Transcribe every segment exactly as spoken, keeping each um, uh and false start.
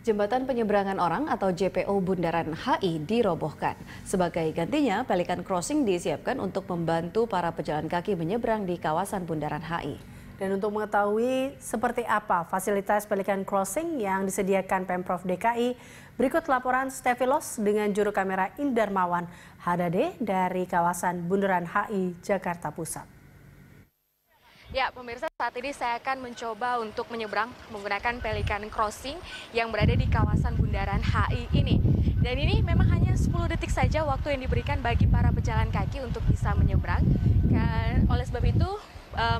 Jembatan Penyeberangan Orang atau J P O Bundaran H I dirobohkan. Sebagai gantinya, pelikan crossing disiapkan untuk membantu para pejalan kaki menyeberang di kawasan Bundaran H I. Dan untuk mengetahui seperti apa fasilitas pelikan crossing yang disediakan Pemprov D K I, berikut laporan Stevilos dengan juru kamera Indermawan Hadade dari kawasan Bundaran H I, Jakarta Pusat. Ya, pemirsa, saat ini saya akan mencoba untuk menyeberang menggunakan pelikan crossing yang berada di kawasan Bundaran H I ini. Dan ini memang hanya sepuluh detik saja waktu yang diberikan bagi para pejalan kaki untuk bisa menyeberang. Dan oleh sebab itu,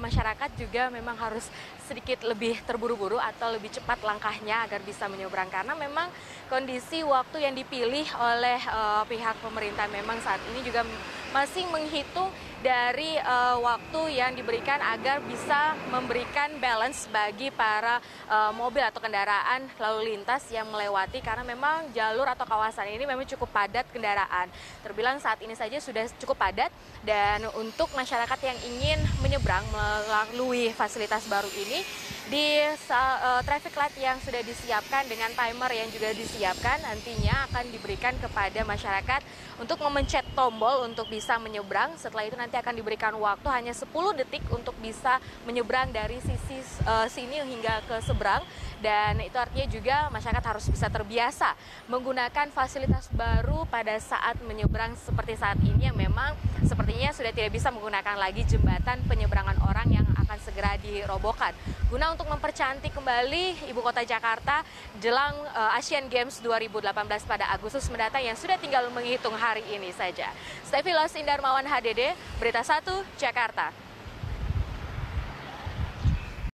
masyarakat juga memang harus sedikit lebih terburu-buru atau lebih cepat langkahnya agar bisa menyeberang. Karena memang kondisi waktu yang dipilih oleh pihak pemerintah memang saat ini juga masih menghitung dari uh, waktu yang diberikan agar bisa memberikan balance bagi para uh, mobil atau kendaraan lalu lintas yang melewati, karena memang jalur atau kawasan ini memang cukup padat kendaraan. Terbilang saat ini saja sudah cukup padat, dan untuk masyarakat yang ingin menyeberang melalui fasilitas baru ini di uh, traffic light yang sudah disiapkan dengan timer yang juga disiapkan nantinya akan diberikan kepada masyarakat untuk memencet tombol untuk bisa menyeberang. Setelah itu nanti Nanti akan diberikan waktu hanya sepuluh detik untuk bisa menyeberang dari sisi uh, sini hingga ke seberang. Dan itu artinya juga masyarakat harus bisa terbiasa menggunakan fasilitas baru pada saat menyeberang seperti saat ini, yang memang sepertinya sudah tidak bisa menggunakan lagi jembatan penyeberangan orang yang akan segera dirobohkan. Guna untuk mempercantik kembali ibu kota Jakarta jelang uh, Asian Games dua ribu delapan belas pada Agustus mendatang yang sudah tinggal menghitung hari ini saja. Stevilos Indermawan H D D, Berita Satu, Jakarta.